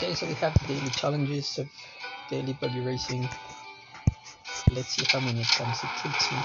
Okay, so we have daily challenges of daily buggy racing. Let's see how many times it takes me.